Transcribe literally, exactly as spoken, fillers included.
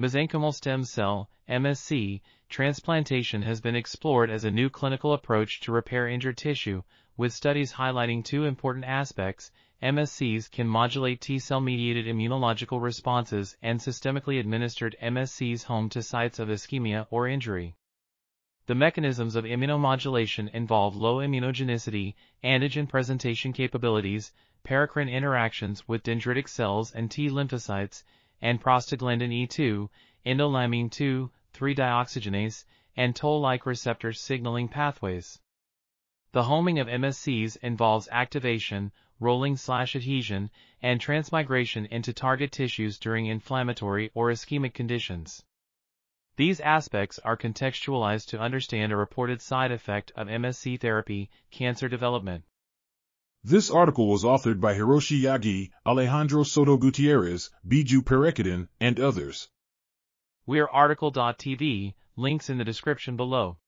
mesenchymal stem cell, M S C, transplantation has been explored as a new clinical approach to repair injured tissue, with studies highlighting two important aspects. M S Cs can modulate T-cell-mediated immunological responses, and systemically administered M S Cs home to sites of ischemia or injury. The mechanisms of immunomodulation involve low immunogenicity, antigen presentation capabilities, paracrine interactions with dendritic cells and T-lymphocytes, and prostaglandin E two, indoleamine two, three-dioxygenase, and toll-like receptor signaling pathways. The homing of M S Cs involves activation, rolling-slash-adhesion, and transmigration into target tissues during inflammatory or ischemic conditions. These aspects are contextualized to understand a reported side effect of M S C therapy, cancer development. This article was authored by Hiroshi Yagi, Alejandro Soto-Gutierrez, Biju Parekkadan, and others. We are article dot T V, links in the description below.